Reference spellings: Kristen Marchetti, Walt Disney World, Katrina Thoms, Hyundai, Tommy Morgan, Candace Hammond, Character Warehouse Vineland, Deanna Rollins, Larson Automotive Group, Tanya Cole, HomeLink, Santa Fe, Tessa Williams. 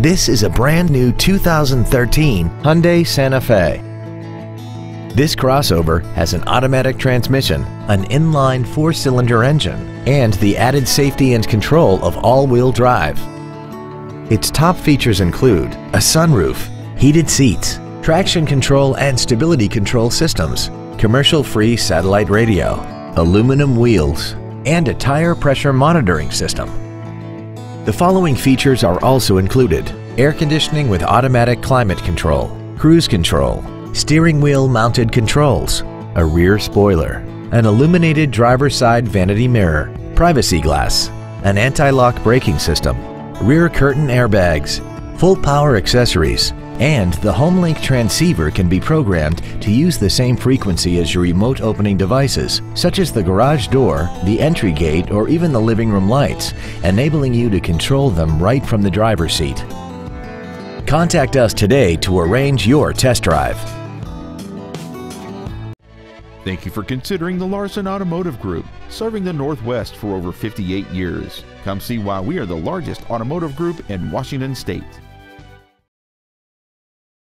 This is a brand new 2013 Hyundai Santa Fe. This crossover has an automatic transmission, an inline four-cylinder engine, and the added safety and control of all-wheel drive. Its top features include a sunroof, heated seats, traction control and stability control systems, commercial-free satellite radio, aluminum wheels, and a tire pressure monitoring system. The following features are also included: air conditioning with automatic climate control, cruise control, steering wheel mounted controls, a rear spoiler, an illuminated driver's side vanity mirror, privacy glass, an anti-lock braking system, rear curtain airbags, full power accessories, and the HomeLink transceiver can be programmed to use the same frequency as your remote opening devices, such as the garage door, the entry gate, or even the living room lights, enabling you to control them right from the driver's seat. Contact us today to arrange your test drive. Thank you for considering the Larson Automotive Group, serving the Northwest for over 58 years. Come see why we are the largest automotive group in Washington State.